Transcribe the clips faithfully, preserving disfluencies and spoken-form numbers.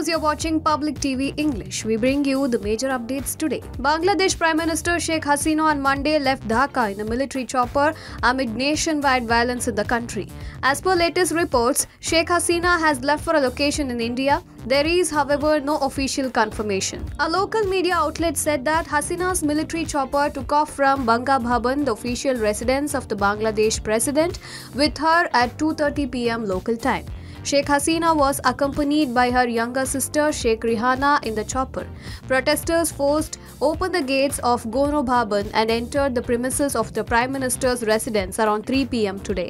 viewers, you're watching Public T V English. We bring you the major updates today. Bangladesh Prime Minister Sheikh Hasina on Monday left Dhaka in a military chopper amid nationwide violence in the country. As per latest reports, Sheikh Hasina has left for a location in India. There is, however, no official confirmation. A local media outlet said that Hasina's military chopper took off from Bangabhaban, the official residence of the Bangladesh president, with her at two thirty p m local time. Sheikh Hasina was accompanied by her younger sister Sheikh Rehana in the chopper. Protesters forced open the gates of Gono Bhaban and entered the premises of the Prime Minister's residence around three p m today.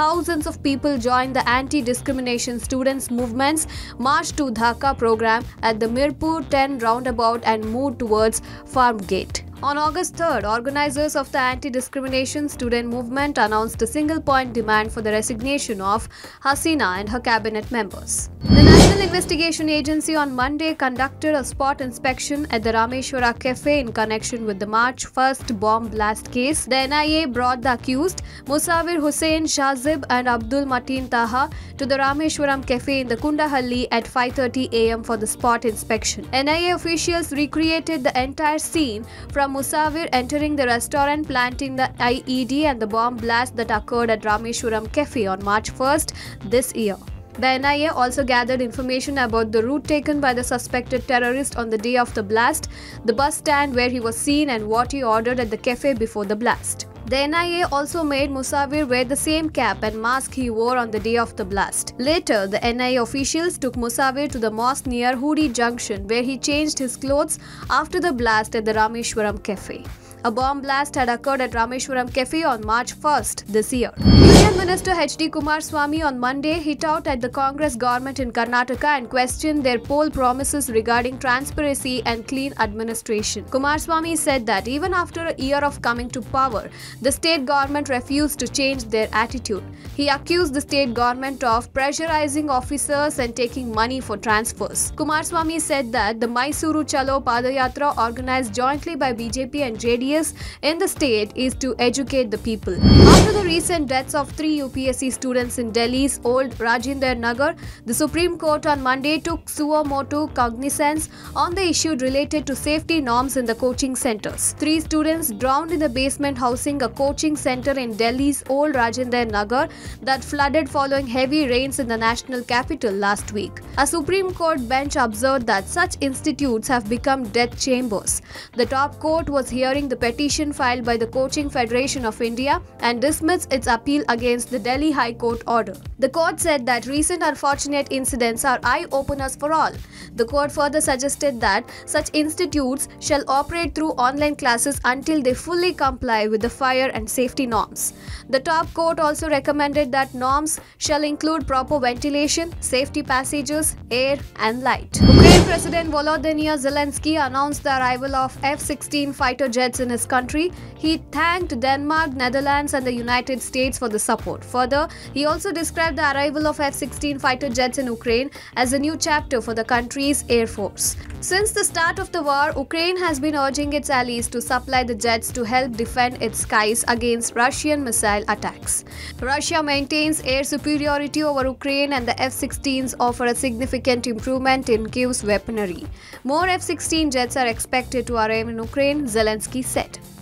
Thousands of people joined the Anti-Discrimination Students' Movement's March to Dhaka program at the Mirpur ten roundabout and moved towards Farm Gate. On August third, organizers of the Anti-Discrimination Student Movement announced a single-point demand for the resignation of Hasina and her cabinet members. The National Investigation Agency on Monday conducted a spot inspection at the Rameshwaram Cafe in connection with the March first bomb blast case. The N I A brought the accused, Mussavir Hussain Shazib and Abdul Mateen Taha, to the Rameshwaram Cafe in the Kundahalli at five thirty a m for the spot inspection. N I A officials recreated the entire scene from Mussavir entering the restaurant, planting the I E D and the bomb blast that occurred at Rameshwaram Cafe on March first this year. The N I A also gathered information about the route taken by the suspected terrorist on the day of the blast, the bus stand where he was seen and what he ordered at the cafe before the blast. The N I A also made Mussavir wear the same cap and mask he wore on the day of the blast. Later, the N I A officials took Mussavir to the mosque near Hoodi Junction, where he changed his clothes after the blast at the Rameshwaram Cafe. A bomb blast had occurred at Rameshwaram Cafe on March first this year. Union Minister H D Kumaraswamy on Monday hit out at the Congress government in Karnataka and questioned their poll promises regarding transparency and clean administration. Kumaraswamy said that even after a year of coming to power, the state government refused to change their attitude. He accused the state government of pressurizing officers and taking money for transfers. Kumaraswamy said that the Mysuru Chalo Padayatra, organized jointly by B J P and J D, in the state is to educate the people. After the recent deaths of three U P S C students in Delhi's Old Rajinder Nagar, the Supreme Court on Monday took suo motu cognizance on the issue related to safety norms in the coaching centers. Three students drowned in the basement housing a coaching center in Delhi's Old Rajinder Nagar that flooded following heavy rains in the national capital last week. A Supreme Court bench observed that such institutes have become death chambers. The top court was hearing the petition filed by the Coaching Federation of India and dismissed its appeal against the Delhi High Court order. The court said that recent unfortunate incidents are eye-openers for all. The court further suggested that such institutes shall operate through online classes until they fully comply with the fire and safety norms. The top court also recommended that norms shall include proper ventilation, safety passages, air and light. Ukraine President Volodymyr Zelenskyy announced the arrival of F sixteen fighter jets in his country. He thanked Denmark, Netherlands and the United States for the support. Further, he also described the arrival of F sixteen fighter jets in Ukraine as a new chapter for the country's air force. Since the start of the war, Ukraine has been urging its allies to supply the jets to help defend its skies against Russian missile attacks. Russia maintains air superiority over Ukraine and the F sixteens offer a significant improvement in Kyiv's weaponry. More F sixteen jets are expected to arrive in Ukraine, Zelenskyy said.